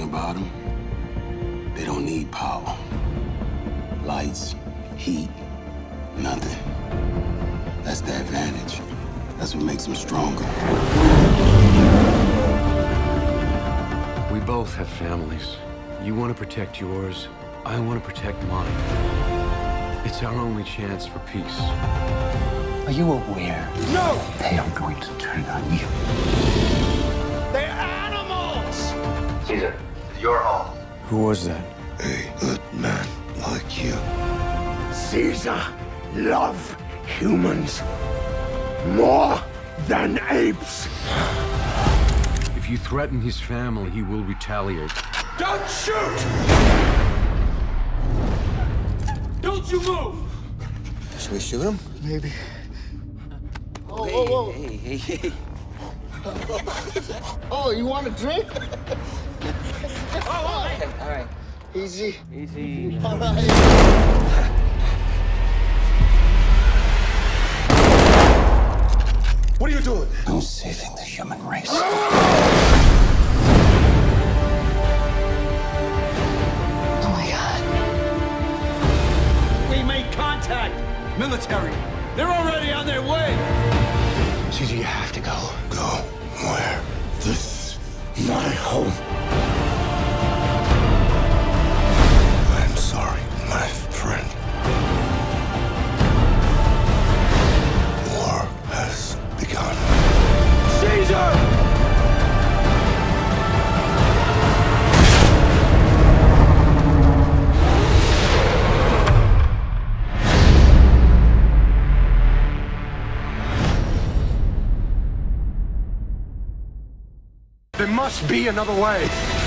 thing about them, they don't need power. Lights, heat, nothing. That's their advantage. That's what makes them stronger. We both have families. You want to protect yours, I want to protect mine. It's our only chance for peace. Are you aware? No! They are going to turn on you. They're animals! Caesar, it's your home. Who was that? A good man like you. Caesar loved humans more than apes. If you threaten his family, he will retaliate. Don't shoot! Don't you move! Should we shoot him? Maybe. Oh, hey, whoa, whoa. Hey, hey, hey. Oh, you want a drink? Oh, all right. All right. Easy. Easy. All right. What are you doing? I'm saving the human race. Military. They're already on their way. Ciri, you have to go. Go where? This is my home. I'm sorry, my friend. War has begun. Caesar! There must be another way.